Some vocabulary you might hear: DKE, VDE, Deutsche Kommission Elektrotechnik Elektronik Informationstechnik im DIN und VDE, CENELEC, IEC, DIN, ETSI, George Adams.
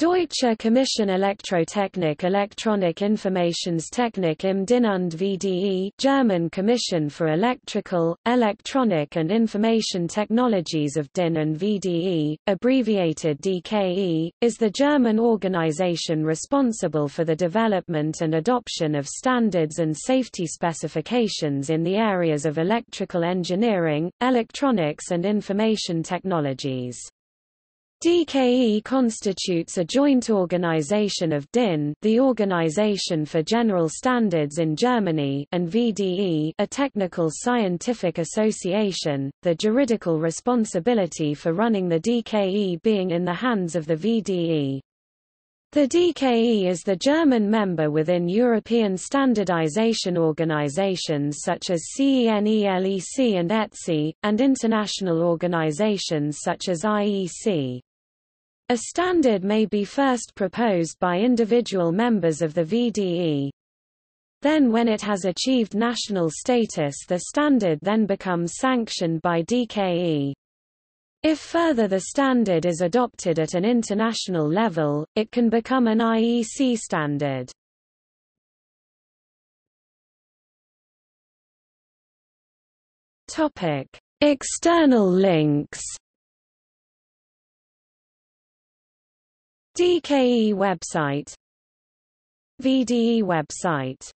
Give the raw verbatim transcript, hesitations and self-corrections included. Deutsche Kommission Elektrotechnik Elektronik Informationstechnik im D I N und V D E, German Commission for Electrical, Electronic and Information Technologies of D I N and V D E, abbreviated D K E, is the German organization responsible for the development and adoption of standards and safety specifications in the areas of electrical engineering, electronics and information technologies. D K E constitutes a joint organization of D I N, the Organisation for General Standards in Germany, and V D E, a technical scientific association, the juridical responsibility for running the D K E being in the hands of the V D E. The D K E is the German member within European standardization organizations such as CENELEC and E T S I, and international organizations such as I E C. A standard may be first proposed by individual members of the V D E. Then when it has achieved national status, the standard then becomes sanctioned by D K E. If further the standard is adopted at an international level, it can become an I E C standard. Topic: External links. D K E website, V D E website.